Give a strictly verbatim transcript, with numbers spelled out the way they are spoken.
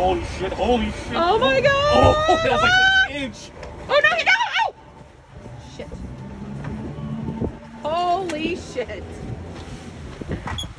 Holy shit, holy shit. Oh my god. Oh, that was like an inch. Oh no, no, oh! Shit. Holy shit.